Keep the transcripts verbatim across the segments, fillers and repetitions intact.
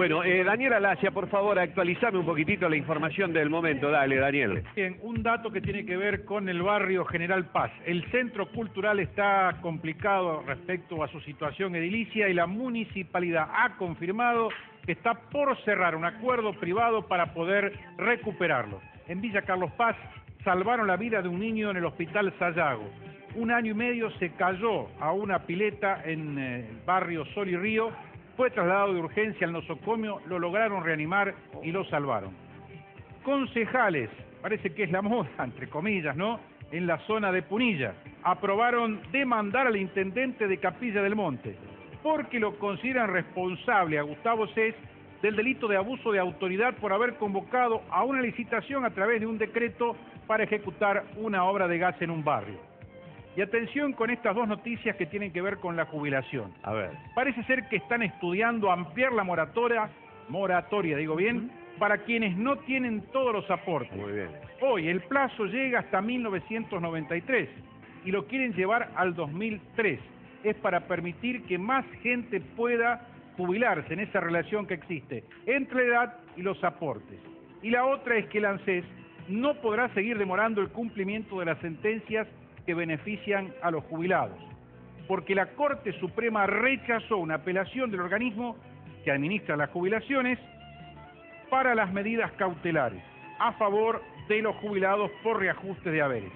Bueno, eh, Daniel Alasia, por favor, actualizame un poquitito la información del momento. Dale, Daniel. Bien, un dato que tiene que ver con el barrio General Paz. El centro cultural está complicado respecto a su situación edilicia y la municipalidad ha confirmado que está por cerrar un acuerdo privado para poder recuperarlo. En Villa Carlos Paz salvaron la vida de un niño en el hospital Sayago. Un año y medio se cayó a una pileta en el barrio Sol y Río, fue trasladado de urgencia al nosocomio, lo lograron reanimar y lo salvaron. Concejales, parece que es la moda, entre comillas, ¿no?, en la zona de Punilla, aprobaron demandar al intendente de Capilla del Monte, porque lo consideran responsable a Gustavo Sés del delito de abuso de autoridad por haber convocado a una licitación a través de un decreto para ejecutar una obra de gas en un barrio. Y atención con estas dos noticias que tienen que ver con la jubilación. A ver. Parece ser que están estudiando ampliar la moratoria, moratoria, digo bien, para quienes no tienen todos los aportes. Muy bien. Hoy el plazo llega hasta mil novecientos noventa y tres y lo quieren llevar al dos mil tres. Es para permitir que más gente pueda jubilarse en esa relación que existe entre la edad y los aportes. Y la otra es que el ANSES no podrá seguir demorando el cumplimiento de las sentencias que benefician a los jubilados, porque la Corte Suprema rechazó una apelación del organismo que administra las jubilaciones para las medidas cautelares a favor de los jubilados por reajustes de haberes.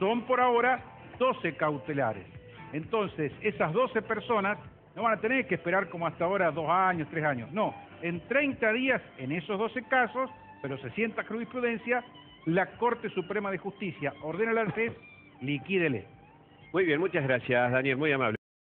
Son por ahora doce cautelares. Entonces, esas doce personas no van a tener que esperar como hasta ahora dos años, tres años. No, en treinta días, en esos doce casos, pero se sienta jurisprudencia, la Corte Suprema de Justicia ordena al ANSES liquídele. Muy bien, muchas gracias, Daniel, muy amable.